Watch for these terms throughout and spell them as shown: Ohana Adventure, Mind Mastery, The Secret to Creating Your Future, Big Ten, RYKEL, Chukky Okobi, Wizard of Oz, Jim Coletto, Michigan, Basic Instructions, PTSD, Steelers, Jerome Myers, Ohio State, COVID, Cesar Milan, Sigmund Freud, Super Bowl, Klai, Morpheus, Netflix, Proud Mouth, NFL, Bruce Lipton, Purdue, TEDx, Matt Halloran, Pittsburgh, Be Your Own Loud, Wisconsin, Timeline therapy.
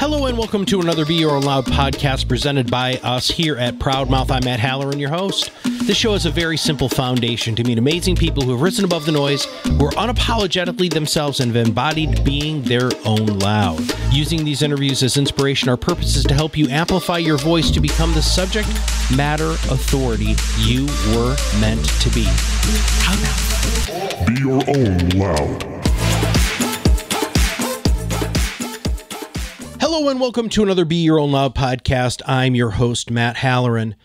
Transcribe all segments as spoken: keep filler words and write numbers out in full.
Hello and welcome to another Be Your Own Loud podcast presented by us here at Proud Mouth. I'm Matt Halloran, your host. This show has a very simple foundation to meet amazing people who have risen above the noise, who are unapologetically themselves and have embodied being their own loud. Using these interviews as inspiration, our purpose is to help you amplify your voice to become the subject matter authority you were meant to be. Be Your Own Loud. Hello and welcome to another Be Your Own Loud podcast. I'm your host, Matt Halloran.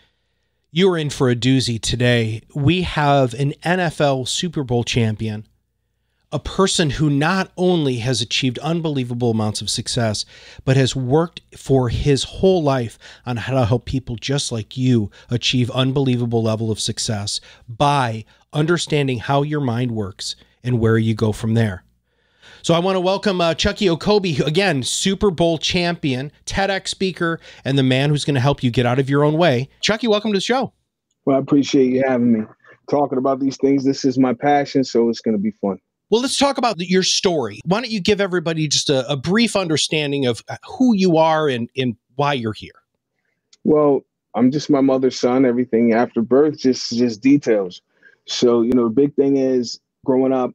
You're in for a doozy today. We have an N F L Super Bowl champion, a person who not only has achieved unbelievable amounts of success, but has worked for his whole life on how to help people just like you achieve unbelievable level of success by understanding how your mind works and where you go from there. So I want to welcome uh, Chukky Okobi, again, Super Bowl champion, TEDx speaker, and the man who's going to help you get out of your own way. Chukky, welcome to the show. Well, I appreciate you having me. Talking about these things, this is my passion, so it's going to be fun. Well, let's talk about your story. Why don't you give everybody just a, a brief understanding of who you are and, and why you're here? Well, I'm just my mother's son. Everything after birth, just just details. So, you know, the big thing is growing up,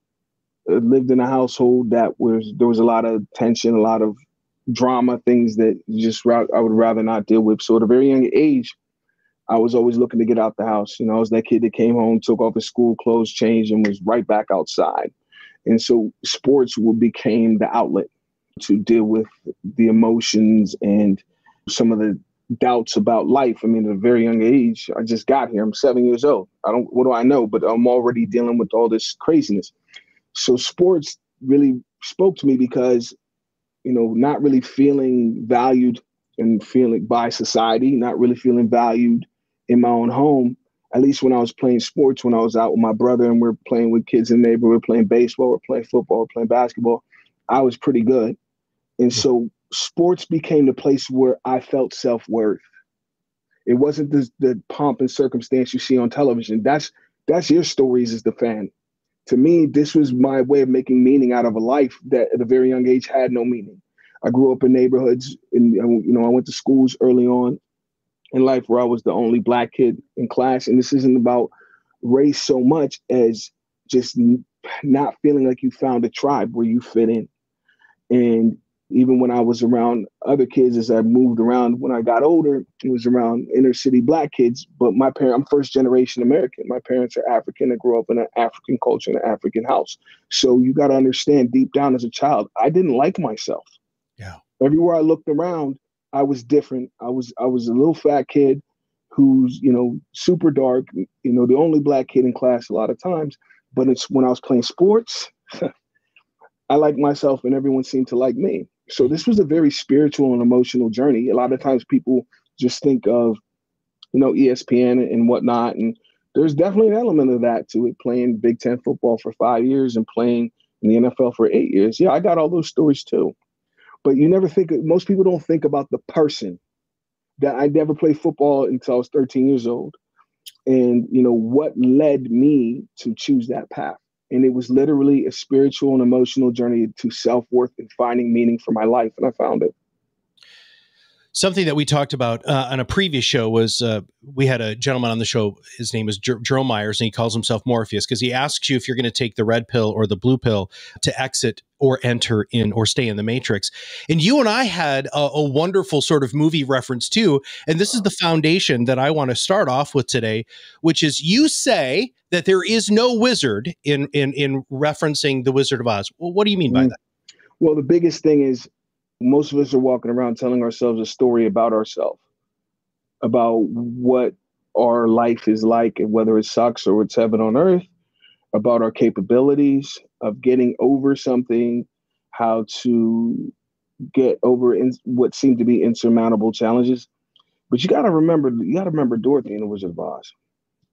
lived in a household that was, there was a lot of tension, a lot of drama, things that you just I would rather not deal with. So at a very young age, I was always looking to get out the house. You know, I was that kid that came home, took off his school clothes, changed, and was right back outside. And so sports became the outlet to deal with the emotions and some of the doubts about life. I mean, at a very young age, I just got here. I'm seven years old. I don't, what do I know? But I'm already dealing with all this craziness. So sports really spoke to me because, you know, not really feeling valued and feeling by society, not really feeling valued in my own home, at least when I was playing sports, when I was out with my brother and we're playing with kids in the neighborhood, we're playing baseball, we're playing football, we're playing basketball, I was pretty good. And so sports became the place where I felt self-worth. It wasn't the, the pomp and circumstance you see on television. That's, that's your stories as the fan. To me, this was my way of making meaning out of a life that at a very young age had no meaning. I grew up in neighborhoods and, you know, I went to schools early on in life where I was the only black kid in class. And this isn't about race so much as just not feeling like you found a tribe where you fit in. And even when I was around other kids, as I moved around, when I got older, it was around inner city black kids. But my parents, I'm first generation American. My parents are African. I grew up in an African culture, in an African house. So you got to understand deep down as a child, I didn't like myself. Yeah. Everywhere I looked around, I was different. I was, I was a little fat kid who's, you know, super dark, you know, the only black kid in class a lot of times. But it's when I was playing sports, I liked myself and everyone seemed to like me. So this was a very spiritual and emotional journey. A lot of times people just think of, you know, E S P N and whatnot. And there's definitely an element of that to it, playing Big Ten football for five years and playing in the N F L for eight years. Yeah, I got all those stories too. But you never think, most people don't think about the person that I never played football until I was thirteen years old. And, you know, what led me to choose that path. And it was literally a spiritual and emotional journey to self-worth and finding meaning for my life. And I found it. Something that we talked about uh, on a previous show was uh, we had a gentleman on the show. His name is Jer- Jerome Myers, and he calls himself Morpheus because he asks you if you're going to take the red pill or the blue pill to exit or enter in or stay in the Matrix. And you and I had a, a wonderful sort of movie reference too. And this is the foundation that I want to start off with today, which is you say that there is no wizard in, in, in referencing The Wizard of Oz. Well, what do you mean by that? Well, the biggest thing is most of us are walking around telling ourselves a story about ourselves, about what our life is like and whether it sucks or it's heaven on earth, about our capabilities of getting over something, how to get over in what seem to be insurmountable challenges. But you got to remember, you got to remember Dorothy in The Wizard of Oz.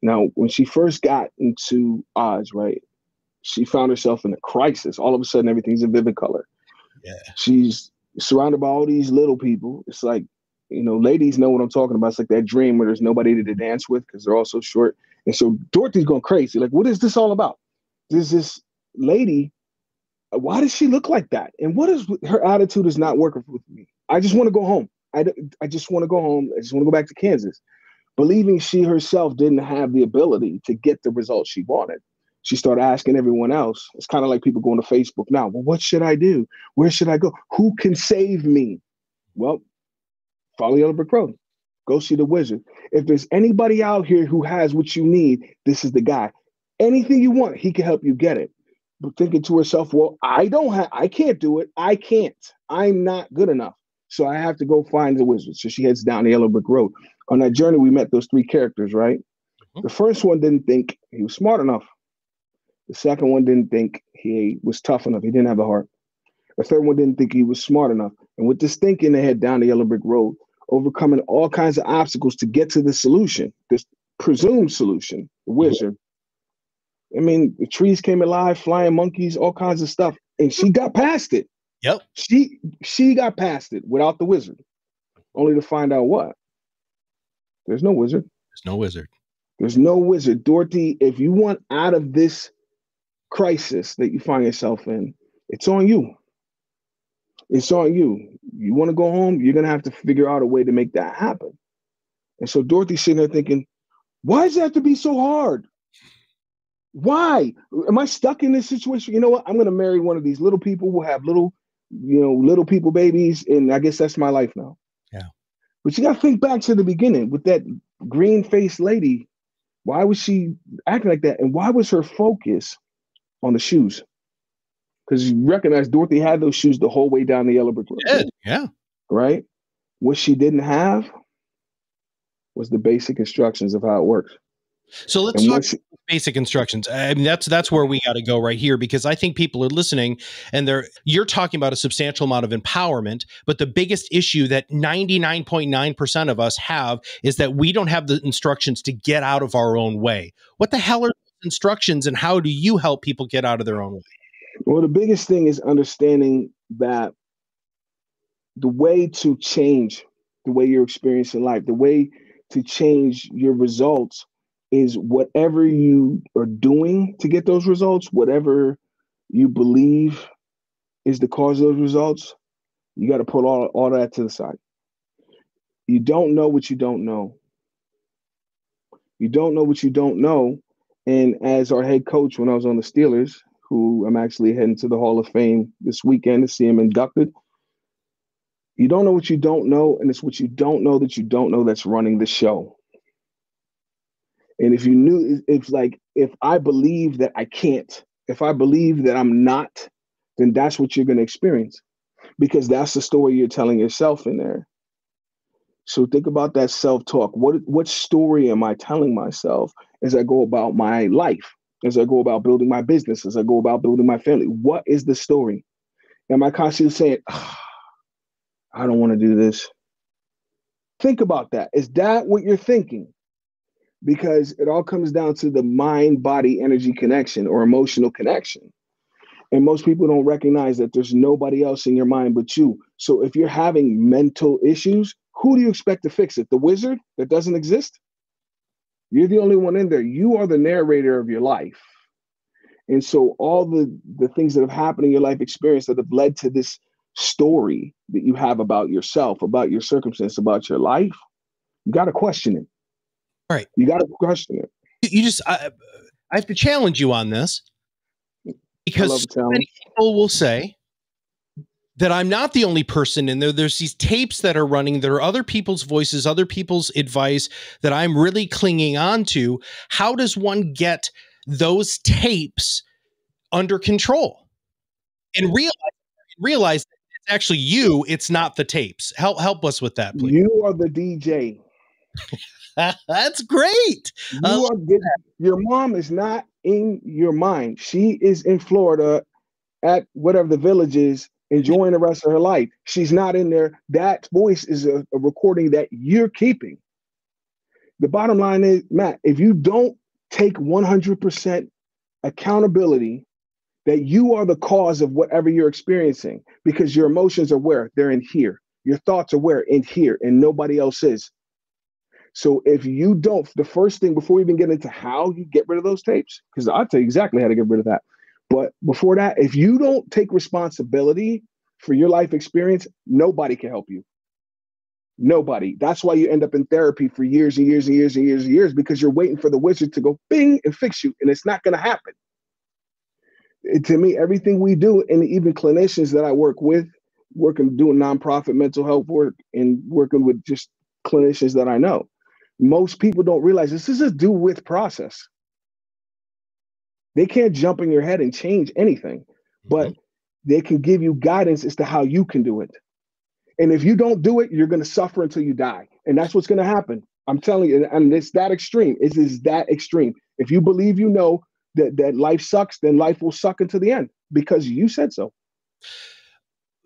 Now, when she first got into Oz, right, she found herself in a crisis. All of a sudden, everything's in vivid color. Yeah. She's surrounded by all these little people. It's like, you know, ladies know what I'm talking about. It's like that dream where there's nobody to dance with because they're all so short. And so Dorothy's going crazy. Like, what is this all about? There's this lady why does she look like that? And what is her attitude is not working with me. I just want to go home. I, I just want to go home. I just want to go back to Kansas. Believing she herself didn't have the ability to get the results she wanted. She started asking everyone else. It's kind of like people going to Facebook now. Well, what should I do? Where should I go? Who can save me? Well, follow the other brick road. Go see the wizard. If there's anybody out here who has what you need, this is the guy. Anything you want, he can help you get it. But thinking to herself, well, I don't have, I can't do it. I can't. I'm not good enough. So I have to go find the wizard. So she heads down the yellow brick road. On that journey, we met those three characters, right? Mm-hmm. The first one didn't think he was smart enough. The second one didn't think he was tough enough. He didn't have a heart. The third one didn't think he was smart enough. And with this thinking, they head down the yellow brick road, overcoming all kinds of obstacles to get to the solution, this presumed solution, the wizard. I mean, the trees came alive, flying monkeys, all kinds of stuff. And she got past it. Yep. She she got past it without the wizard, only to find out what? There's no wizard. There's no wizard. There's no wizard. Dorothy, if you want out of this crisis that you find yourself in, it's on you. It's on you. You want to go home, you're going to have to figure out a way to make that happen. And so Dorothy's sitting there thinking, why does it have to be so hard? Why? Am I stuck in this situation? You know what? I'm going to marry one of these little people who have little, you know, little people babies. And I guess that's my life now. Yeah. But you got to think back to the beginning with that green faced lady. Why was she acting like that? And why was her focus on the shoes? Because you recognize Dorothy had those shoes the whole way down the yellow brick road. Yeah, yeah. Right? What she didn't have was the basic instructions of how it works. So let's and talk she- basic instructions. I mean, that's that's where we got to go right here, because I think people are listening and they're you're talking about a substantial amount of empowerment. But the biggest issue that ninety-nine point nine percent of us have is that we don't have the instructions to get out of our own way. What the hell are instructions, and how do you help people get out of their own way? Well, the biggest thing is understanding that the way to change the way you're experiencing life, the way to change your results is whatever you are doing to get those results, whatever you believe is the cause of those results, you got to put all, all that to the side. You don't know what you don't know. You don't know what you don't know. And as our head coach, when I was on the Steelers, who I'm actually heading to the Hall of Fame this weekend to see him inducted. You don't know what you don't know, and it's what you don't know that you don't know that's running the show. And if you knew, it's like, if I believe that I can't, if I believe that I'm not, then that's what you're going to experience, because that's the story you're telling yourself in there. So think about that self-talk. What, what story am I telling myself as I go about my life? As I go about building my business, as I go about building my family, what is the story? Am I constantly saying, oh, I don't want to do this? Think about that. Is that what you're thinking? Because it all comes down to the mind-body energy connection or emotional connection. And most people don't recognize that there's nobody else in your mind but you. So if you're having mental issues, who do you expect to fix it? The wizard that doesn't exist? You're the only one in there. You are the narrator of your life. And so all the, the things that have happened in your life experience that have led to this story that you have about yourself, about your circumstance, about your life, you got to question it. All right. You got to question it. You just, I, I have to challenge you on this, because so many people will say that I'm not the only person in there. There's these tapes that are running. There are other people's voices, other people's advice that I'm really clinging on to. How does one get those tapes under control and realize, realize that it's actually you, it's not the tapes? Help, help us with that, please. You are the D J. That's great. You uh, are good. Your mom is not in your mind. She is in Florida at whatever the village is, enjoying the rest of her life. She's not in there. That voice is a, a recording that you're keeping. The bottom line is, Matt, if you don't take one hundred percent accountability that you are the cause of whatever you're experiencing, because your emotions are where? They're in here. Your thoughts are where? In here, and nobody else is. So if you don't, the first thing before we even get into how you get rid of those tapes, because I'll tell you exactly how to get rid of that. But before that, if you don't take responsibility for your life experience, nobody can help you. Nobody. That's why you end up in therapy for years and years and years and years and years, because you're waiting for the wizard to go bing and fix you. And it's not going to happen. It, to me, everything we do, and even clinicians that I work with, working, doing nonprofit mental health work and working with just clinicians that I know, most people don't realize this is a do with process. They can't jump in your head and change anything, mm-hmm. but they can give you guidance as to how you can do it. And if you don't do it, you're going to suffer until you die. And that's what's going to happen. I'm telling you, and it's that extreme. It is that extreme. If you believe you know that, that life sucks, then life will suck until the end because you said so.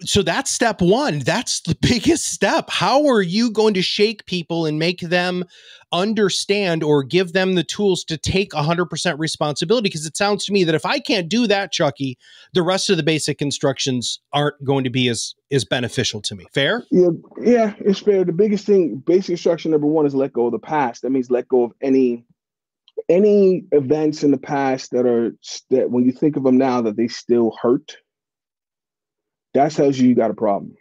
So that's step one. That's the biggest step. How are you going to shake people and make them understand or give them the tools to take one hundred percent responsibility? Because it sounds to me that if I can't do that, Chukky, the rest of the basic instructions aren't going to be as, as beneficial to me. Fair? Yeah, yeah, it's fair. The biggest thing, basic instruction number one is let go of the past. That means let go of any any events in the past that are, that when you think of them now, that they still hurt. That tells you you got a problem,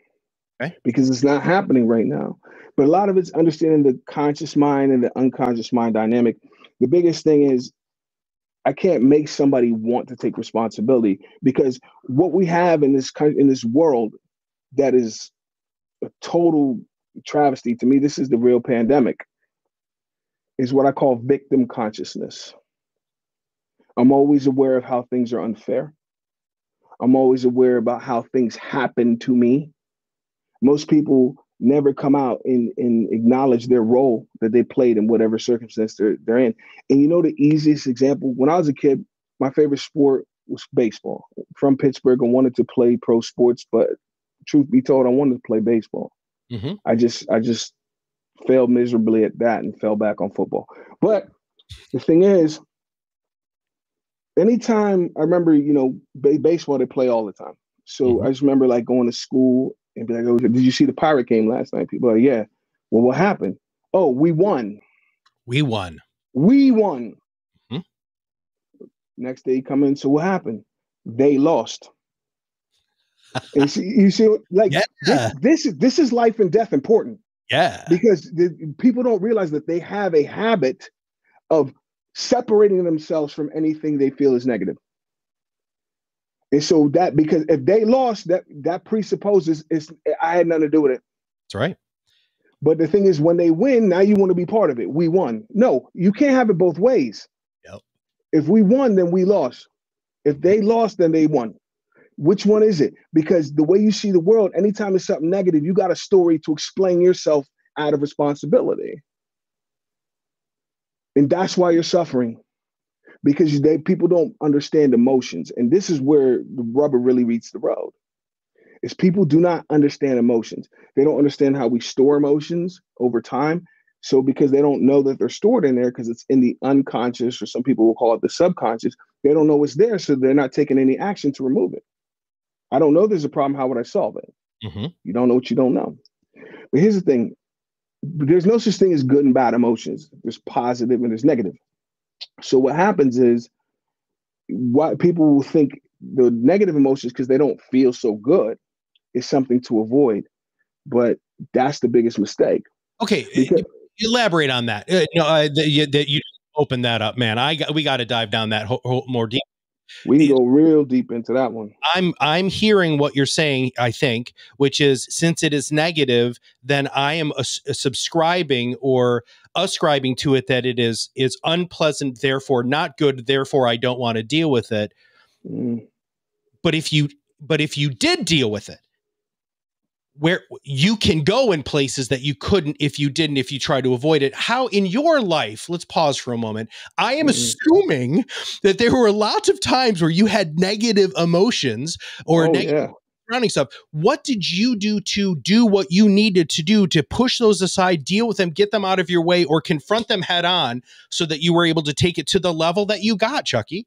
okay? Because it's not happening right now. But a lot of it's understanding the conscious mind and the unconscious mind dynamic. The biggest thing is I can't make somebody want to take responsibility, because what we have in this in this world that is a total travesty to me, this is the real pandemic, is what I call victim consciousness. I'm always aware of how things are unfair. I'm always aware about how things happen to me. Most people never come out and, and acknowledge their role that they played in whatever circumstance they're, they're in. And you know the easiest example? When I was a kid, my favorite sport was baseball. From Pittsburgh, I wanted to play pro sports, but truth be told, I wanted to play baseball. Mm-hmm. I just I just failed miserably at that and fell back on football. But the thing is, anytime I remember, you know, b- baseball, they play all the time. So mm-hmm. I just remember like going to school and be like, oh, did you see the Pirate game last night? People are like, yeah. Well, what happened? Oh, we won. We won. We won. Mm-hmm. Next day you come in. So what happened? They lost. And see, you see, like yeah. this, this, is, this is life and death important. Yeah. Because the, people don't realize that they have a habit of separating themselves from anything they feel is negative. And so that, because if they lost, that that presupposes it's I had nothing to do with it. That's right. But the thing is, when they win, now you want to be part of it. We won. No, you can't have it both ways. Yep. If we won, then we lost. If they lost, then they won. Which one is it? Because the way you see the world, anytime it's something negative, you got a story to explain yourself out of responsibility. And that's why you're suffering, because they, people don't understand emotions. And this is where the rubber really meets the road, is people do not understand emotions. They don't understand how we store emotions over time. So because they don't know that they're stored in there, because it's in the unconscious, or some people will call it the subconscious, they don't know it's there. So they're not taking any action to remove it. I don't know there's a problem. How would I solve it? Mm-hmm. You don't know what you don't know. But here's the thing. There's no such thing as good and bad emotions. There's positive and there's negative. So what happens is, what people will think the negative emotions, because they don't feel so good, is something to avoid. But that's the biggest mistake. Okay, because, elaborate on that. Uh, you know, uh, that you, that you opened that up, man. I got, we got to dive down that ho- ho- more deep. We can go real deep into that one. I'm I'm hearing what you're saying, I think, which is since it is negative, then I am a, a subscribing or ascribing to it that it is is unpleasant, therefore not good, therefore I don't want to deal with it. Mm. But if you but if you did deal with it, where you can go in places that you couldn't if you didn't, if you try to avoid it. How in your life, let's pause for a moment. I am assuming that there were lots of times where you had negative emotions or oh, negative yeah. surrounding stuff. What did you do to do what you needed to do to push those aside, deal with them, get them out of your way, or confront them head on so that you were able to take it to the level that you got, Chukky?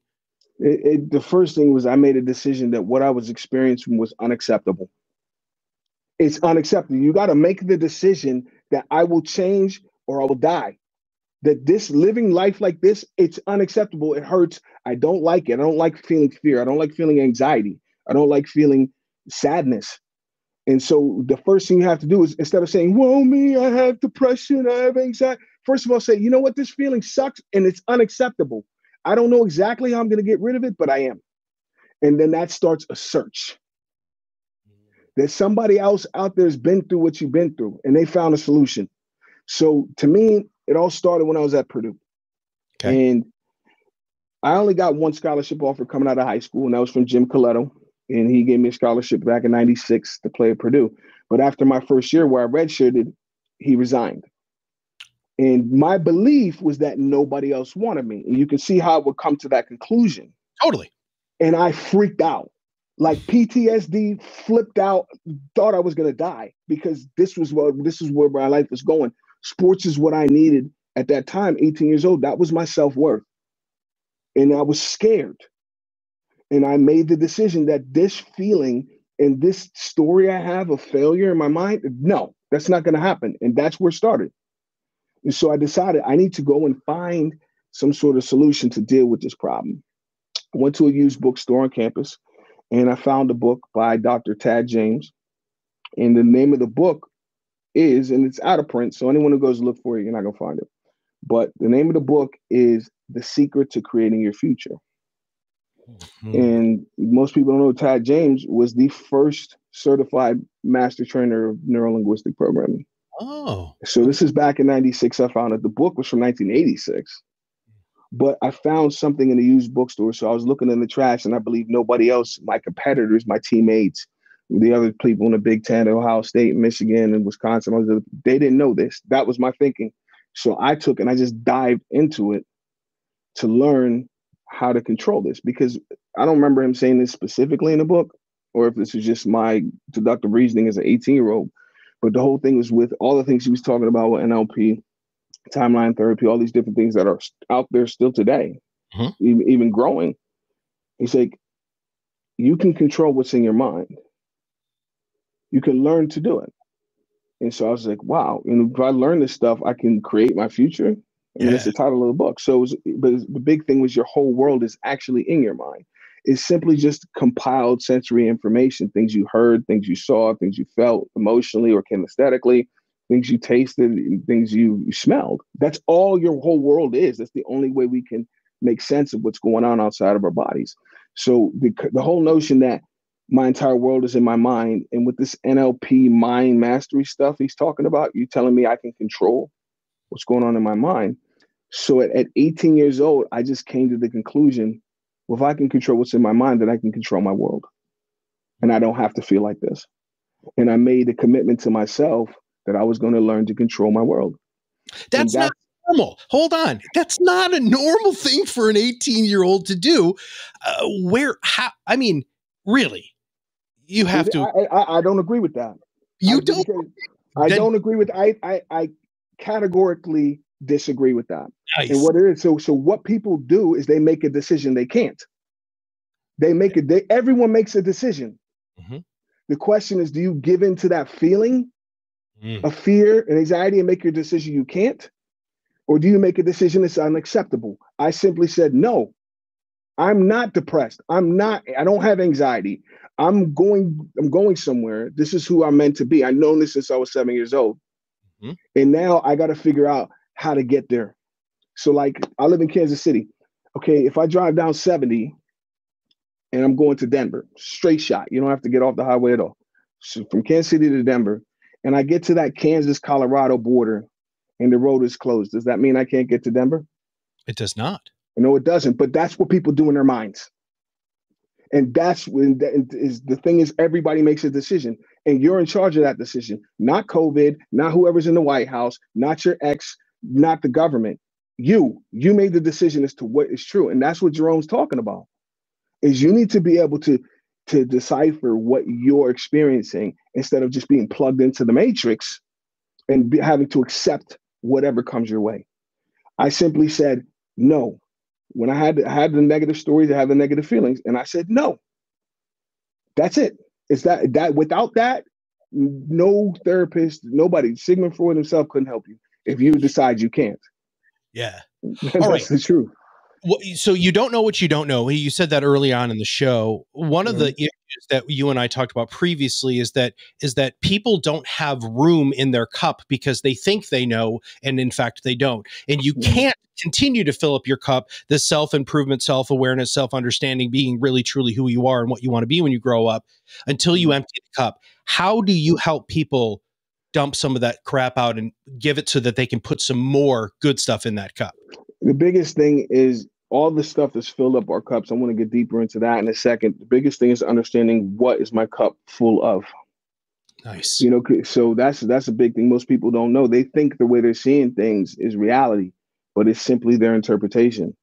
It, it, the first thing was I made a decision that what I was experiencing was unacceptable. It's unacceptable. You got to make the decision that I will change or I will die. that this living life like this, it's unacceptable. It hurts. I don't like it. I don't like feeling fear. I don't like feeling anxiety. I don't like feeling sadness. And so the first thing you have to do is, instead of saying, whoa, me, I have depression, I have anxiety. First of all, say, you know what? This feeling sucks and it's unacceptable. I don't know exactly how I'm going to get rid of it, but I am. And then that starts a search. That somebody else out there has been through what you've been through and they found a solution. So to me, it all started when I was at Purdue. Okay. And I only got one scholarship offer coming out of high school, and that was from Jim Coletto. And he gave me a scholarship back in ninety-six to play at Purdue. But after my first year where I redshirted, he resigned. And my belief was that nobody else wanted me. And you can see how it would come to that conclusion. Totally. And I freaked out. Like P T S D, flipped out, thought I was going to die because this was what, this is where my life was going. Sports is what I needed at that time, eighteen years old. That was my self-worth. And I was scared. And I made the decision that this feeling and this story I have of failure in my mind, no, that's not going to happen. And that's where it started. And so I decided I need to go and find some sort of solution to deal with this problem. I went to a used bookstore on campus, and I found a book by Doctor Tad James. And the name of the book is, and it's out of print, so anyone who goes to look for it, you're not going to find it. But the name of the book is The Secret to Creating Your Future. Mm-hmm. And most people don't know Tad James was the first certified master trainer of neurolinguistic programming. Oh. So this is back in ninety-six. I found that the book was from nineteen eighty-six. But I found something in a used bookstore. So I was looking in the trash, and I believe nobody else, my competitors, my teammates, the other people in the Big Ten, Ohio State, Michigan, and Wisconsin, they didn't know this. That was my thinking. So I took and I just dived into it to learn how to control this, because I don't remember him saying this specifically in the book, or if this is just my deductive reasoning as an eighteen-year-old. But the whole thing was with all the things he was talking about with N L P, timeline therapy, all these different things that are out there still today, mm-hmm. even, even growing. He's like, you can control what's in your mind. You can learn to do it. And so I was like, wow. And if I learn this stuff, I can create my future. And yeah. That's the title of the book. So, it was, but the big thing was your whole world is actually in your mind. It's simply just compiled sensory information, things you heard, things you saw, things you felt emotionally or kinesthetically, things you tasted, things you smelled. That's all your whole world is. That's the only way we can make sense of what's going on outside of our bodies. So the, the whole notion that my entire world is in my mind, and with this N L P mind mastery stuff he's talking about, you're telling me I can control what's going on in my mind. So at, at eighteen years old, I just came to the conclusion, well, if I can control what's in my mind, then I can control my world. And I don't have to feel like this. And I made a commitment to myself that I was going to learn to control my world. That's, that's not normal. Hold on. That's not a normal thing for an eighteen-year-old to do. Uh, where, how, I mean, really, you have to. I, I, I don't agree with that. You I, don't? I then, don't agree with I. I, I categorically disagree with that. Nice. And what it is, so so what people do is they make a decision they can't. They make a they everyone makes a decision. Mm-hmm. The question is, do you give in to that feeling mm. of fear and anxiety and make your decision you can't? Or do you make a decision that's unacceptable? I simply said, no, I'm not depressed. I'm not, I don't have anxiety. I'm going, I'm going somewhere. This is who I'm meant to be. I've known this since I was seven years old. And now I got to figure out how to get there. So like I live in Kansas City. Okay, if I drive down seventy and I'm going to Denver, straight shot. You don't have to get off the highway at all. So from Kansas City to Denver, and I get to that Kansas-Colorado border and the road is closed. Does that mean I can't get to Denver? It does not. No, it doesn't. But that's what people do in their minds. And that's when the, is the thing is everybody makes a decision, and you're in charge of that decision, not COVID, not whoever's in the White House, not your ex, not the government. You, you made the decision as to what is true. And that's what Jerome's talking about, is you need to be able to, to decipher what you're experiencing instead of just being plugged into the matrix and be, having to accept whatever comes your way. I simply said, no. When I had, I had the negative stories, I had the negative feelings. And I said, no, that's it. It's that, that without that, no therapist, nobody, Sigmund Freud himself couldn't help you if you decide you can't. Yeah. All right. That's true. So you don't know what you don't know. You said that early on in the show. One mm-hmm. of the issues that you and I talked about previously is that is that people don't have room in their cup because they think they know, and in fact, they don't. And you mm-hmm. can't continue to fill up your cup, the self-improvement, self-awareness, self-understanding, being really, truly who you are and what you want to be when you grow up until you empty the cup. How do you help people dump some of that crap out and give it so that they can put some more good stuff in that cup? The biggest thing is all the stuff that's filled up our cups. I want to get deeper into that in a second. The biggest thing is understanding what is my cup full of. Nice. You know, so that's that's a big thing. Most people don't know. They think the way they're seeing things is reality, but it's simply their interpretation.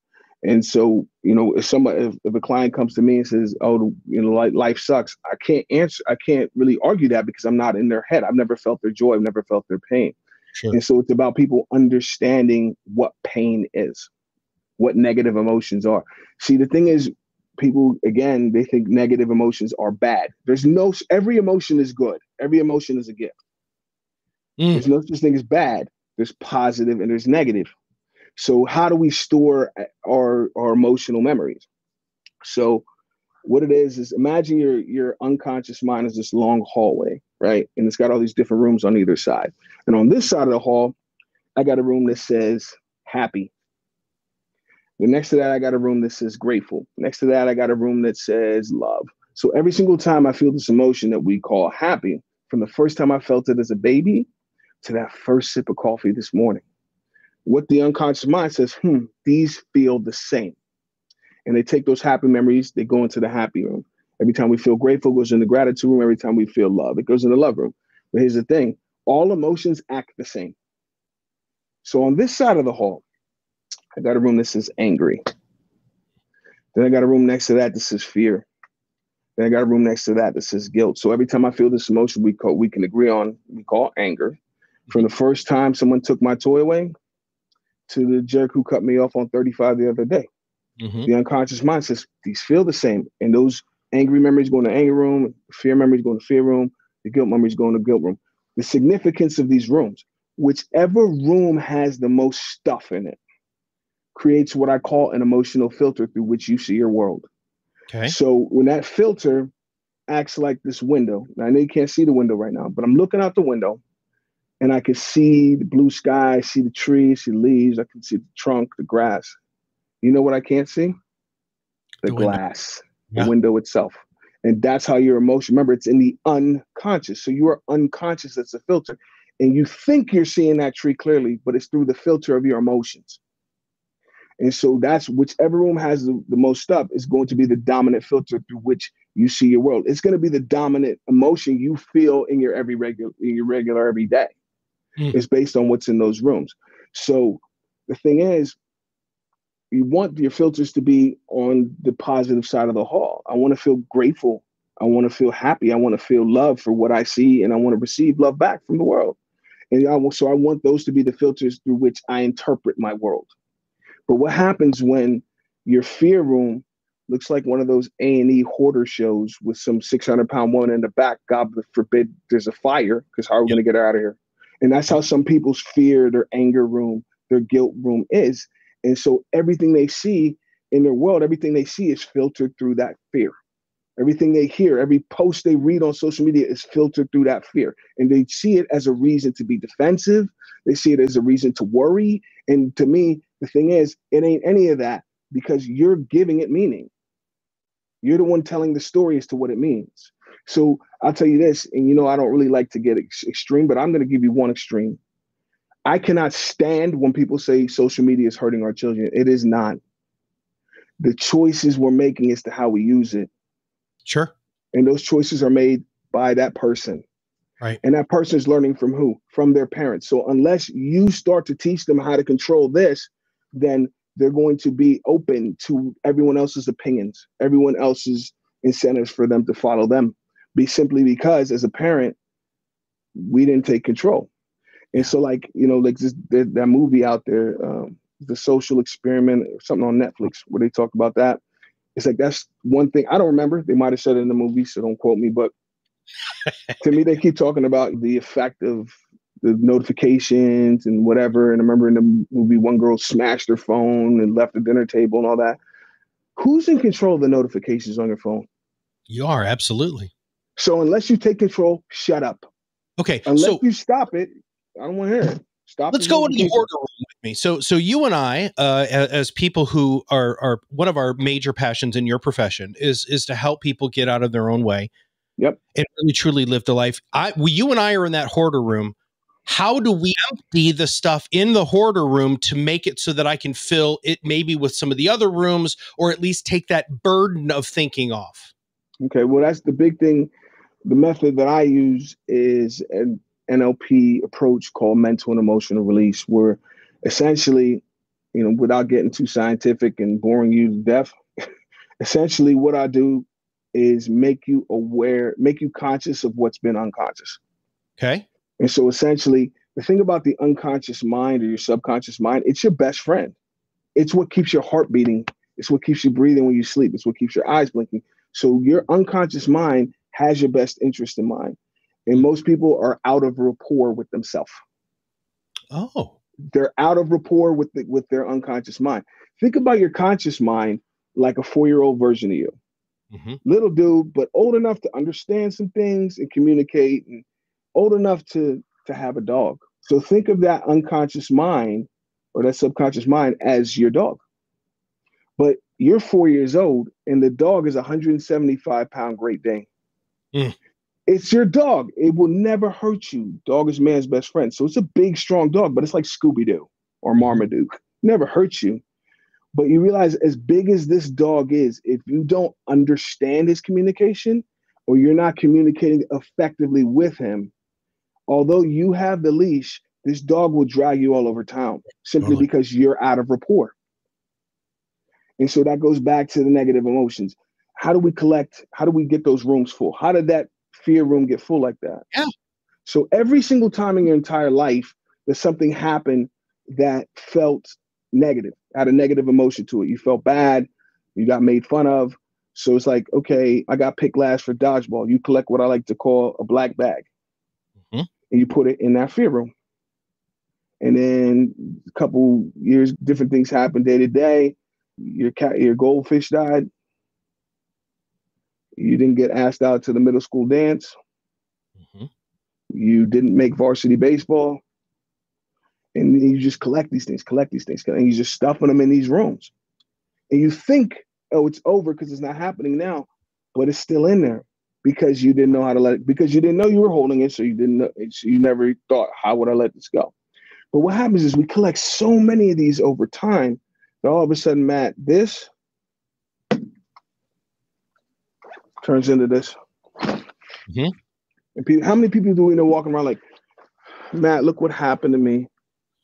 And so, you know, if somebody, if, if a client comes to me and says, "Oh, you know, like life sucks," I can't answer. I can't really argue that because I'm not in their head. I've never felt their joy. I've never felt their pain. Sure. And so it's about people understanding what pain is, what negative emotions are. See, the thing is, people, again, they think negative emotions are bad. There's no, every emotion is good. Every emotion is a gift. Mm. There's no such thing as bad. There's positive and there's negative. So how do we store our, our emotional memories? So what it is, is imagine your, your unconscious mind is this long hallway, right? And it's got all these different rooms on either side. And on this side of the hall, I got a room that says happy. And next to that, I got a room that says grateful. Next to that, I got a room that says love. So every single time I feel this emotion that we call happy, from the first time I felt it as a baby to that first sip of coffee this morning, what the unconscious mind says, hmm, these feel the same. And they take those happy memories, they go into the happy room. Every time we feel grateful, it goes in the gratitude room. Every time we feel love, it goes in the love room. But here's the thing, all emotions act the same. So on this side of the hall, I got a room that says angry. Then I got a room next to that that says fear. Then I got a room next to that that says guilt. So every time I feel this emotion we call, we can agree on, we call anger. From the first time someone took my toy away to the jerk who cut me off on thirty-five the other day. Mm-hmm. The unconscious mind says, these feel the same. And those angry memories go in the anger room, fear memories go in the fear room, the guilt memories go in the guilt room. The significance of these rooms, whichever room has the most stuff in it, creates what I call an emotional filter through which you see your world. Okay. So when that filter acts like this window, now I know you can't see the window right now, but I'm looking out the window and I can see the blue sky, see the trees, see the leaves, I can see the trunk, the grass. You know what I can't see? The, the glass, window. Yeah. The window itself. And that's how your emotion, remember, it's in the unconscious. So you are unconscious, that's the filter. And you think you're seeing that tree clearly, but it's through the filter of your emotions. And so that's whichever room has the, the most stuff is going to be the dominant filter through which you see your world. It's going to be the dominant emotion you feel in your every regular, in your regular every day. Mm. It's based on what's in those rooms. So the thing is, you want your filters to be on the positive side of the hall. I want to feel grateful. I want to feel happy. I want to feel love for what I see, and I want to receive love back from the world. And I will, so I want those to be the filters through which I interpret my world. But what happens when your fear room looks like one of those A and E hoarder shows with some six hundred pound woman in the back, God forbid there's a fire, because how are we going to get her out of here? And that's how some people's fear, their anger room, their guilt room is. And so everything they see in their world, everything they see is filtered through that fear. Everything they hear, every post they read on social media is filtered through that fear. And they see it as a reason to be defensive. They see it as a reason to worry. And to me, the thing is, it ain't any of that because you're giving it meaning. You're the one telling the story as to what it means. So I'll tell you this, and you know, I don't really like to get ex- extreme, but I'm going to give you one extreme. I cannot stand when people say social media is hurting our children. It is not. The choices we're making as to how we use it. Sure. And those choices are made by that person. Right. And that person is learning from who? From their parents. So unless you start to teach them how to control this, then they're going to be open to everyone else's opinions, everyone else's incentives for them to follow them. Be simply because as a parent, we didn't take control. And so like, you know, like this, that, that movie out there, um, The Social Experiment, or something on Netflix where they talk about that. It's like, that's one thing I don't remember. They might've said it in the movie, so don't quote me, but to me, they keep talking about the effect of the notifications and whatever. And I remember in the movie, one girl smashed her phone and left the dinner table and all that. Who's in control of the notifications on your phone? You are, absolutely. So unless you take control, shut up. Okay. Unless so, you stop it, I don't want to hear it. Stop. Let's go into the order with me. So, so you and I, uh, as, as people who are, are one of our major passions in your profession is, is to help people get out of their own way. Yep. And really truly live the life. I, well, you and I are in that hoarder room. How do we empty the stuff in the hoarder room to make it so that I can fill it maybe with some of the other rooms, or at least take that burden of thinking off? Okay, well, that's the big thing. The method that I use is an N L P approach called mental and emotional release, where essentially, you know, without getting too scientific and boring you to death, essentially what I do is make you aware, make you conscious of what's been unconscious. Okay. And so essentially, the thing about the unconscious mind or your subconscious mind, it's your best friend. It's what keeps your heart beating. It's what keeps you breathing when you sleep. It's what keeps your eyes blinking. So your unconscious mind has your best interest in mind. And most people are out of rapport with themselves. Oh. They're out of rapport with the, with their unconscious mind. Think about your conscious mind like a four-year-old version of you. Mm-hmm. Little dude, but old enough to understand some things and communicate, and old enough to, to have a dog. So think of that unconscious mind or that subconscious mind as your dog. But you're four years old and the dog is a one hundred seventy-five pound Great Dane. Mm. It's your dog. It will never hurt you. Dog is man's best friend. So it's a big, strong dog, but it's like Scooby-Doo or Marmaduke. Never hurts you. But you realize as big as this dog is, if you don't understand his communication or you're not communicating effectively with him, although you have the leash, this dog will drag you all over town simply oh. because you're out of rapport. And so that goes back to the negative emotions. How do we collect? How do we get those rooms full? How did that fear room get full like that? Yeah. So every single time in your entire life, there's something happened that felt negative, had a negative emotion to it. You felt bad. You got made fun of. So it's like, okay, I got picked last for dodgeball. You collect what I like to call a black bag. Mm-hmm. And you put it in that fear room. And then a couple years, different things happen day to day. Your cat, your goldfish died. You didn't get asked out to the middle school dance. Mm-hmm. You didn't make varsity baseball. And you just collect these things, collect these things. And you just stuffing them in these rooms. And you think, oh, it's over because it's not happening now. But it's still in there because you didn't know how to let it, because you didn't know you were holding it. So you didn't know, so you never thought, how would I let this go? But what happens is we collect so many of these over time that all of a sudden, Matt, this turns into this. Mm-hmm. And people, how many people do we know walking around like, Matt, look what happened to me.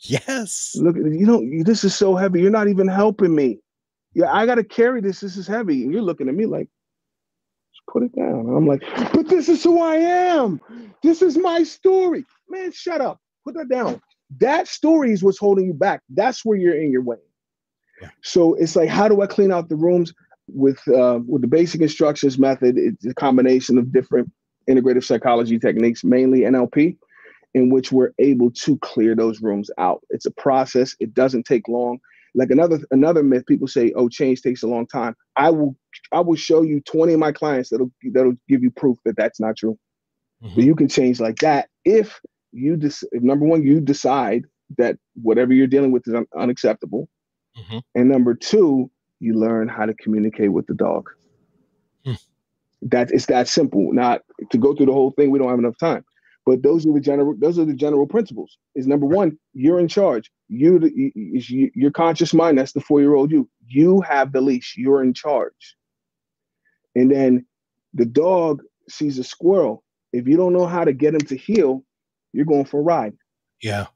Yes. Look, you know, this is so heavy. You're not even helping me. Yeah, I got to carry this. This is heavy. And you're looking at me like, just put it down. And I'm like, but this is who I am. This is my story. Man, shut up. Put that down. That story is what's holding you back. That's where you're in your way. Yeah. So it's like, how do I clean out the rooms? With uh, with the basic instructions method, it's a combination of different integrative psychology techniques, mainly N L P, in which we're able to clear those rooms out. It's a process. It doesn't take long. Like another another myth, people say, "Oh, change takes a long time." I will I will show you twenty of my clients that'll that'll give you proof that that's not true. Mm-hmm. But you can change like that if you de- if number one, you decide that whatever you're dealing with is un- unacceptable, mm-hmm. and number two, you learn how to communicate with the dog. Hmm. That it's that simple. Not to go through the whole thing. We don't have enough time, but those are the general, those are the general principles. Is number one, you're in charge. You, the, you your conscious mind. That's the four-year-old you, you have the leash, you're in charge. And then the dog sees a squirrel. If you don't know how to get him to heal, you're going for a ride. Yeah.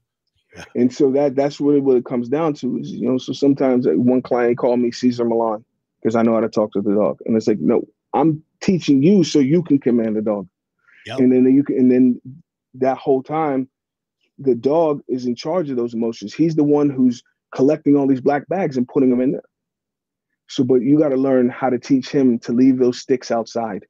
Yeah. And so that that's really what it comes down to is, you know, so sometimes one client called me Cesar Milan because I know how to talk to the dog. And it's like, no, I'm teaching you so you can command the dog. Yep. And then you can, and then that whole time, the dog is in charge of those emotions. He's the one who's collecting all these black bags and putting them in there. So, but you got to learn how to teach him to leave those sticks outside.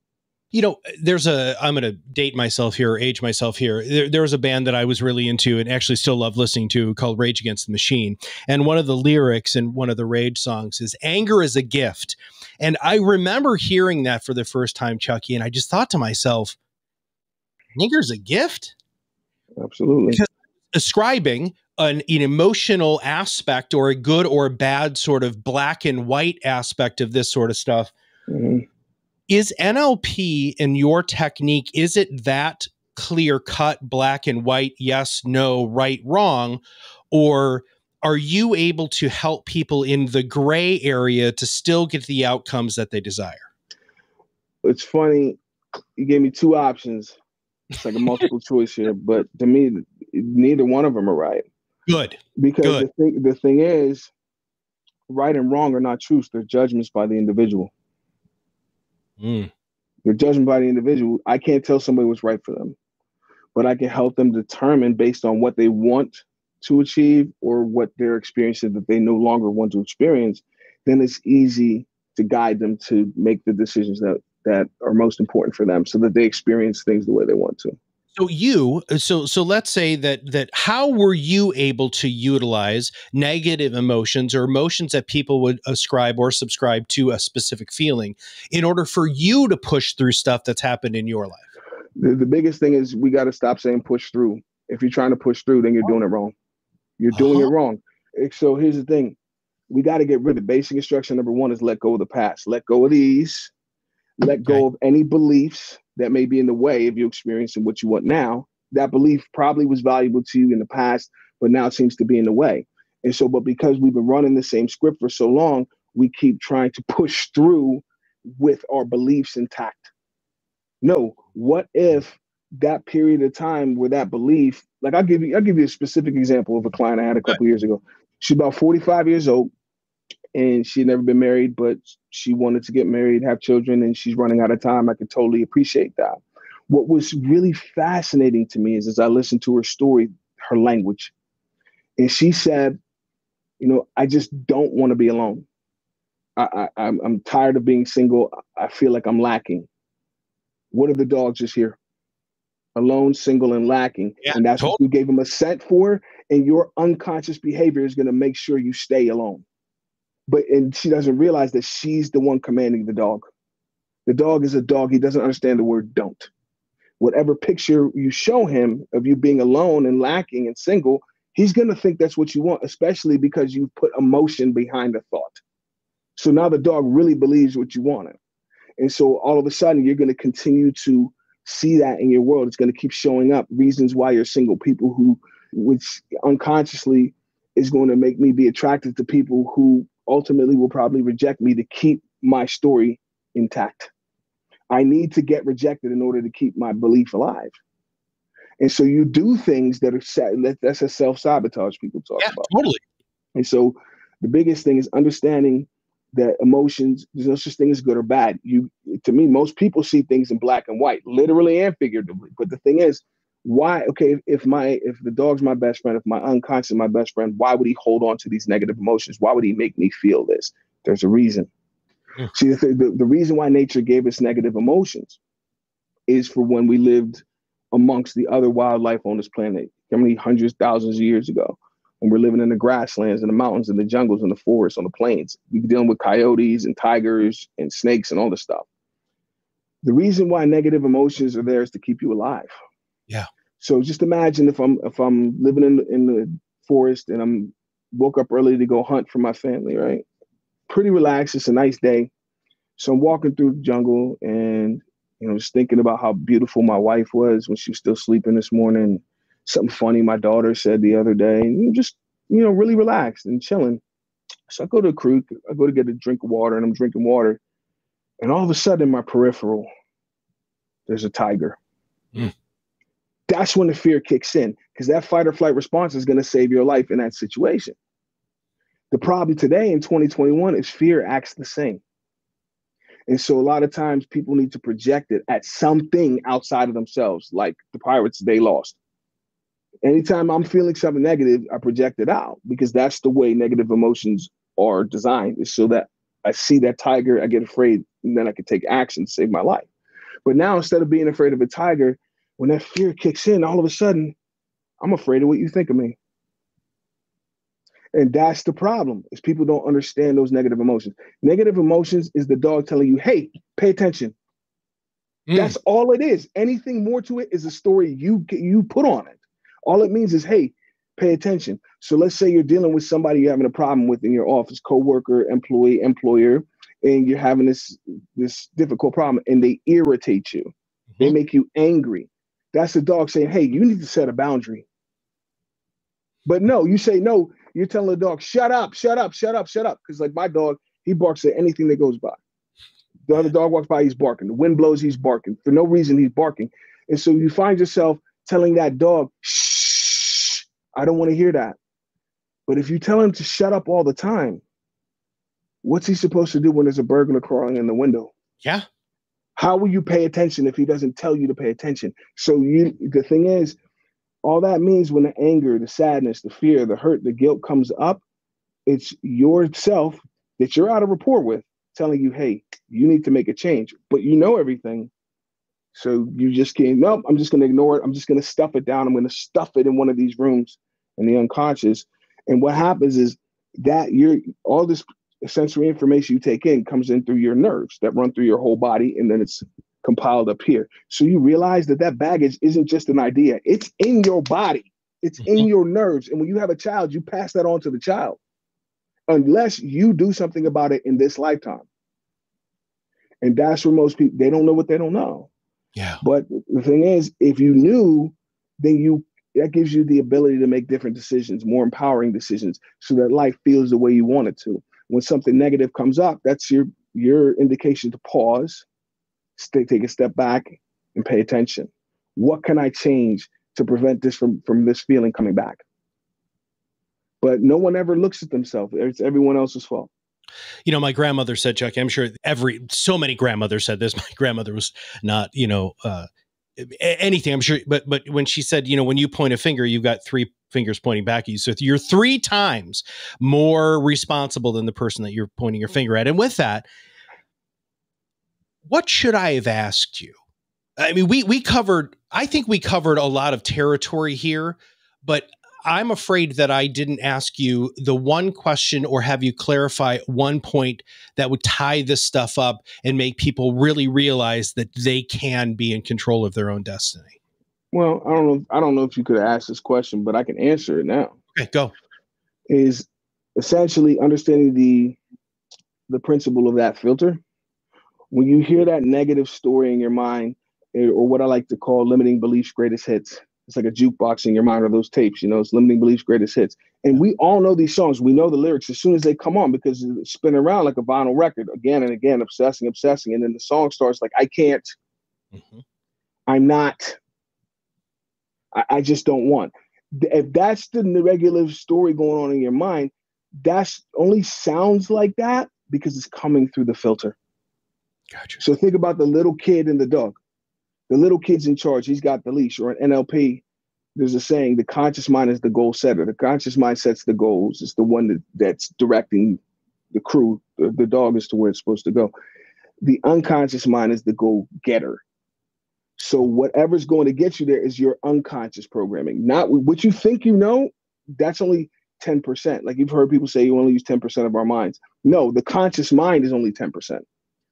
You know, there's a, I'm going to date myself here, or age myself here. There, there was a band that I was really into and actually still love listening to called Rage Against the Machine. And one of the lyrics in one of the Rage songs is anger is a gift. And I remember hearing that for the first time, Chukky, and I just thought to myself, anger is a gift? Absolutely. Because ascribing an, an emotional aspect or a good or bad sort of black and white aspect of this sort of stuff. Mm-hmm. Is N L P in your technique, is it that clear cut, black and white, yes, no, right, wrong? Or are you able to help people in the gray area to still get the outcomes that they desire? It's funny. You gave me two options. It's like a multiple choice here, but to me, neither one of them are right. Good. Because Good. The, thing, the thing is, right and wrong are not truths. They're judgments by the individual. Mm. They're judgment by the individual. I can't tell somebody what's right for them, but I can help them determine based on what they want to achieve or what their experiences that they no longer want to experience. Then it's easy to guide them to make the decisions that, that are most important for them so that they experience things the way they want to. So you, so, so let's say that, that how were you able to utilize negative emotions or emotions that people would ascribe or subscribe to a specific feeling in order for you to push through stuff that's happened in your life? The, the biggest thing is we got to stop saying push through. If you're trying to push through, then you're doing it wrong. You're doing uh-huh. it wrong. So here's the thing. We got to get rid of basic instruction. Number one is let go of the past. Let go of these. Let go okay. of any beliefs that may be in the way of you experiencing what you want now. That belief probably was valuable to you in the past, but now it seems to be in the way. And so, but because we've been running the same script for so long, we keep trying to push through with our beliefs intact. No, what if that period of time where that belief, like I'll give you, I'll give you a specific example of a client I had a couple years ago. She's about forty-five years old and she'd never been married, but she wanted to get married, have children, and she's running out of time. I could totally appreciate that. What was really fascinating to me is as I listened to her story, her language, and she said, you know, I just don't want to be alone. I, I, I'm, I'm tired of being single. I feel like I'm lacking. What are the dogs just here? Alone, single, and lacking. Yeah, and that's totally. What you gave them a set for, and your unconscious behavior is going to make sure you stay alone. But and she doesn't realize that she's the one commanding the dog. The dog is a dog. He doesn't understand the word don't. Whatever picture you show him of you being alone and lacking and single, he's going to think that's what you want, especially because you put emotion behind the thought. So now the dog really believes what you wanted. And so all of a sudden, you're going to continue to see that in your world. It's going to keep showing up reasons why you're single, people who, which unconsciously is going to make me be attracted to people who ultimately will probably reject me to keep my story intact. I need to get rejected in order to keep my belief alive. And so you do things that are set, that's a self-sabotage people talk yeah, about. Totally. And so the biggest thing is understanding that emotions, there's no such thing as good or bad. You, to me, most people see things in black and white, literally and figuratively. But the thing is, why, okay, if my if the dog's my best friend, if my unconscious is my best friend, why would he hold on to these negative emotions? Why would he make me feel this? There's a reason. Yeah. See, the, the, the reason why nature gave us negative emotions is for when we lived amongst the other wildlife on this planet. How many hundreds, thousands of years ago? When we're living in the grasslands and the mountains and the jungles and the forests, on the plains. We're dealing with coyotes and tigers and snakes and all this stuff. The reason why negative emotions are there is to keep you alive. Yeah. So just imagine if I'm if I'm living in in the forest and I'm woke up early to go hunt for my family, right? Pretty relaxed. It's a nice day. So I'm walking through the jungle and you know just thinking about how beautiful my wife was when she was still sleeping this morning. Something funny my daughter said the other day. And just you know really relaxed and chilling. So I go to a creek. I go to get a drink of water and I'm drinking water. And all of a sudden, in my peripheral, there's a tiger. Mm. That's when the fear kicks in because that fight or flight response is going to save your life in that situation. The problem today in twenty twenty-one is fear acts the same. And so a lot of times people need to project it at something outside of themselves, like the Pirates, they lost. Anytime I'm feeling something negative, I project it out because that's the way negative emotions are designed, is so that I see that tiger, I get afraid, and then I can take action to save my life. But now, instead of being afraid of a tiger, when that fear kicks in, all of a sudden, I'm afraid of what you think of me. And that's the problem, is people don't understand those negative emotions. Negative emotions is the dog telling you, hey, pay attention. Mm. That's all it is. Anything more to it is a story you you put on it. All it means is, hey, pay attention. So let's say you're dealing with somebody you're having a problem with in your office, coworker, employee, employer, and you're having this, this difficult problem, and they irritate you. Mm-hmm. They make you angry. That's the dog saying, hey, you need to set a boundary. But no, you say no. You're telling the dog, shut up, shut up, shut up, shut up. Because like my dog, he barks at anything that goes by. The other dog walks by, he's barking. The wind blows, he's barking. For no reason, he's barking. And so you find yourself telling that dog, shh, I don't want to hear that. But if you tell him to shut up all the time, what's he supposed to do when there's a burglar crawling in the window? Yeah. How will you pay attention if he doesn't tell you to pay attention? So you, the thing is, all that means when the anger, the sadness, the fear, the hurt, the guilt comes up, it's yourself that you're out of rapport with telling you, hey, you need to make a change, but you know everything. So you just can't, nope, I'm just going to ignore it. I'm just going to stuff it down. I'm going to stuff it in one of these rooms in the unconscious. And what happens is that you're, all this sensory information you take in comes in through your nerves that run through your whole body, and then it's compiled up here. So you realize that that baggage isn't just an idea. It's in your body. It's in your nerves. And when you have a child, you pass that on to the child, unless you do something about it in this lifetime. And that's where most people, they don't know what they don't know. Yeah. But the thing is, if you knew, then you, that gives you the ability to make different decisions, more empowering decisions, so that life feels the way you want it to. When something negative comes up, that's your, your indication to pause, stay, take a step back, and pay attention. What can I change to prevent this from, from this feeling coming back? But no one ever looks at themselves. It's everyone else's fault. You know, my grandmother said, Chucky, I'm sure every, so many grandmothers said this. My grandmother was not, you know, uh, anything, I'm sure. But, but when she said, you know, when you point a finger, you've got three fingers pointing back at you. So you're three times more responsible than the person that you're pointing your finger at. And with that, what should I have asked you? I mean, we, we covered, I think we covered a lot of territory here, but I'm afraid that I didn't ask you the one question or have you clarify one point that would tie this stuff up and make people really realize that they can be in control of their own destiny. Well, I don't know. I don't know if you could have asked this question, but I can answer it now. Okay, go. Is essentially understanding the, the principle of that filter. When you hear that negative story in your mind, or what I like to call limiting beliefs, greatest hits, it's like a jukebox in your mind, or those tapes, you know, it's limiting beliefs, greatest hits. And we all know these songs. We know the lyrics as soon as they come on, because it's spinning around like a vinyl record again and again, obsessing, obsessing. And then the song starts like, I can't, mm-hmm. I'm not, I, I just don't want. If that's the negative story going on in your mind, that's only sounds like that because it's coming through the filter. Gotcha. So think about the little kid and the dog. The little kid's in charge. He's got the leash. Or in N L P, there's a saying, the conscious mind is the goal setter. The conscious mind sets the goals. It's the one that, that's directing the crew. The, the dog is to where it's supposed to go. The unconscious mind is the goal getter. So whatever's going to get you there is your unconscious programming. Not what you think you know, that's only ten percent. Like you've heard people say, you only use ten percent of our minds. No, the conscious mind is only ten percent.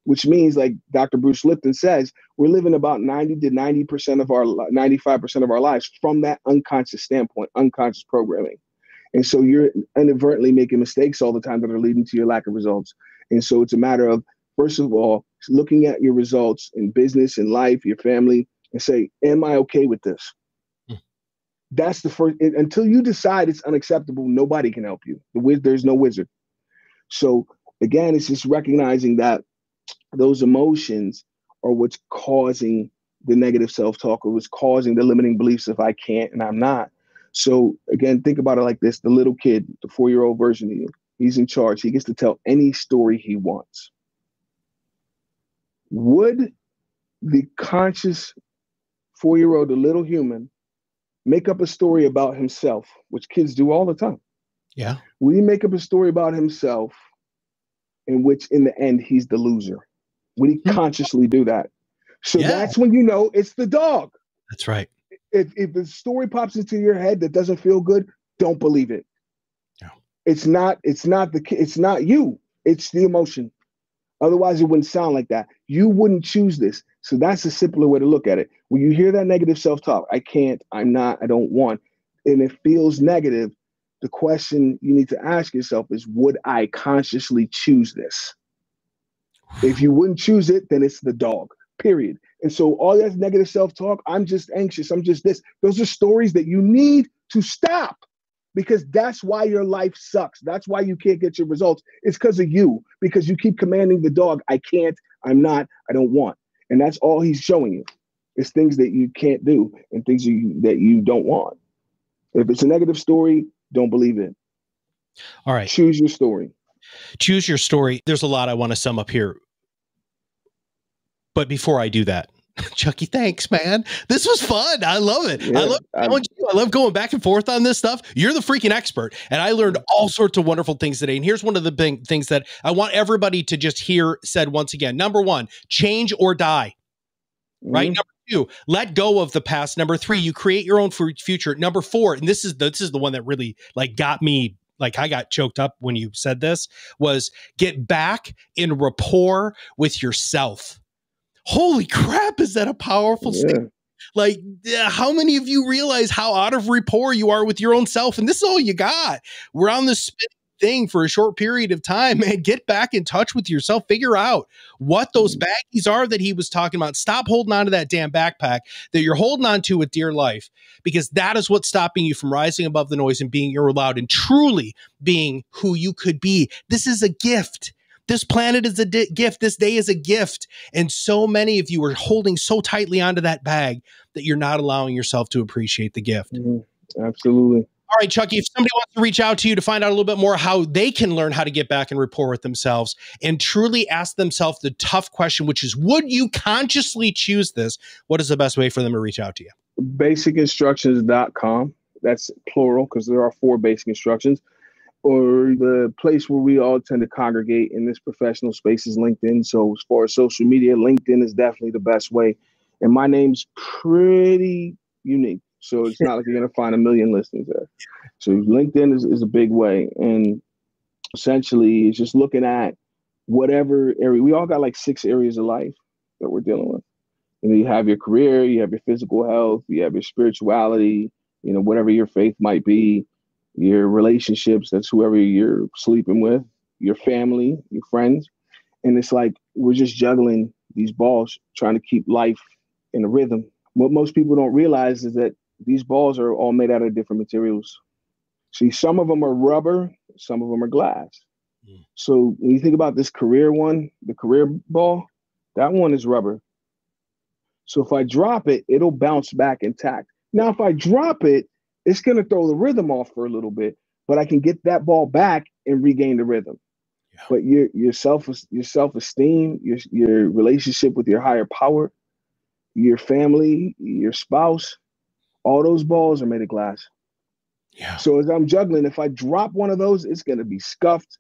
Which means, like Doctor Bruce Lipton says, we're living about ninety to ninety percent of our, ninety-five percent of our lives from that unconscious standpoint, unconscious programming. And so you're inadvertently making mistakes all the time that are leading to your lack of results. And so it's a matter of, first of all, looking at your results in business, in life, your family, and say, am I okay with this? Mm. That's the first, until you decide it's unacceptable, nobody can help you. There's no wizard. So again, it's just recognizing that those emotions are what's causing the negative self-talk, or what's causing the limiting beliefs of I can't and I'm not. So again, think about it like this. The little kid, the four-year-old version of you, he's in charge. He gets to tell any story he wants. Would the conscious four-year-old, the little human, make up a story about himself, which kids do all the time? Yeah. Will he make up a story about himself in which in the end he's the loser? Would he consciously do that? So yeah. that's when you know it's the dog. That's right. If, if the story pops into your head that doesn't feel good, don't believe it. No. It's not, it's not the, it's not you. It's the emotion. Otherwise, it wouldn't sound like that. You wouldn't choose this. So that's a simpler way to look at it. When you hear that negative self-talk, I can't, I'm not, I don't want, and it feels negative, the question you need to ask yourself is, would I consciously choose this? If you wouldn't choose it, then it's the dog, period. And so all that negative self-talk, I'm just anxious, I'm just this. Those are stories that you need to stop, because that's why your life sucks. That's why you can't get your results. It's because of you, because you keep commanding the dog, I can't, I'm not, I don't want. And that's all he's showing you. It's things that you can't do and things you, that you don't want. If it's a negative story, don't believe it. All right. Choose your story. Choose your story. There's a lot I want to sum up here. But before I do that, Chukky, thanks, man. This was fun. I love it. Yeah, I love I, you. I love going back and forth on this stuff. You're the freaking expert. And I learned all sorts of wonderful things today. And here's one of the big things that I want everybody to just hear said once again. Number one, change or die. Mm-hmm. Right? Number two, let go of the past. Number three, you create your own future. Number four, and this is the, this is the one that really like got me, like I got choked up when you said this, was get back in rapport with yourself. Holy crap, is that a powerful yeah. statement? Like, how many of you realize how out of rapport you are with your own self? And this is all you got. We're on this spinning thing for a short period of time, man. Get back in touch with yourself. Figure out what those baggies are that he was talking about. Stop holding on to that damn backpack that you're holding on to with dear life, because that is what's stopping you from rising above the noise and being your loud and truly being who you could be. This is a gift. This planet is a gift. This day is a gift. And so many of you are holding so tightly onto that bag that you're not allowing yourself to appreciate the gift. Mm-hmm. Absolutely. All right, Chukky, if somebody wants to reach out to you to find out a little bit more how they can learn how to get back in rapport with themselves and truly ask themselves the tough question, which is, would you consciously choose this? What is the best way for them to reach out to you? basic instructions dot com. That's plural because there are four basic instructions. Or the place where we all tend to congregate in this professional space is LinkedIn. So as far as social media, LinkedIn is definitely the best way. And my name's pretty unique. So it's not like you're going to find a million listeners there. So LinkedIn is, is a big way. And essentially, it's just looking at whatever area. We all got like six areas of life that we're dealing with. You know, you have your career, you have your physical health, you have your spirituality, you know, whatever your faith might be. Your relationships, that's whoever you're sleeping with, your family, your friends. And it's like, we're just juggling these balls, trying to keep life in a rhythm. What most people don't realize is that these balls are all made out of different materials. See, some of them are rubber, some of them are glass. Mm. So when you think about this career one, the career ball, that one is rubber. So if I drop it, it'll bounce back intact. Now, if I drop it, it's going to throw the rhythm off for a little bit, but I can get that ball back and regain the rhythm. Yeah. But your your self your self-esteem, your your relationship with your higher power, your family, your spouse, all those balls are made of glass. Yeah. So as I'm juggling, if I drop one of those, it's going to be scuffed,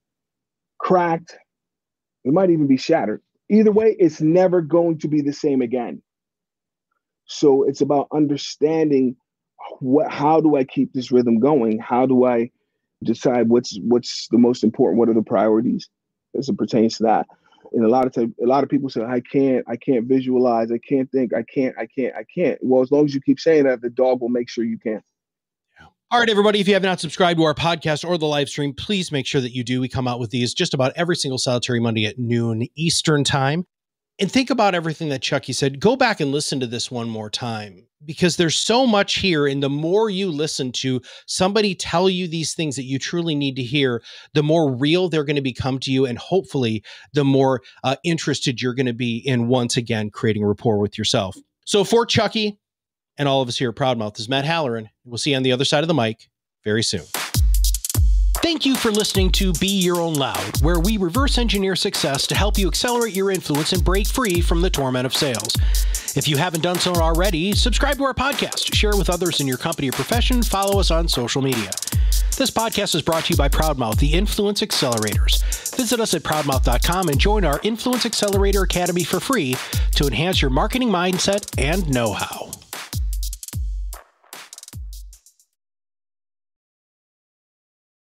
cracked. It might even be shattered. Either way, it's never going to be the same again. So it's about understanding What, how do I keep this rhythm going? How do I decide what's what's the most important? What are the priorities as it pertains to that? And a lot of time, a lot of people say, I can't, I can't visualize, I can't think, I can't, I can't, I can't. Well, as long as you keep saying that, the dog will make sure you can. All right, everybody, if you have not subscribed to our podcast or the live stream, please make sure that you do. We come out with these just about every single solitary Monday at noon Eastern time. And think about everything that Chukky said. Go back and listen to this one more time, because there's so much here. And the more you listen to somebody tell you these things that you truly need to hear, the more real they're going to become to you. And hopefully the more uh, interested you're going to be in, once again, creating rapport with yourself. So for Chukky and all of us here at Proud Mouth, this is Matt Halloran. We'll see you on the other side of the mic very soon. Thank you for listening to Be Your Own Loud, where we reverse engineer success to help you accelerate your influence and break free from the torment of sales. If you haven't done so already, subscribe to our podcast, share it with others in your company or profession, follow us on social media. This podcast is brought to you by Proud Mouth, the Influence Accelerators. Visit us at proud mouth dot com and join our Influence Accelerator Academy for free to enhance your marketing mindset and know-how.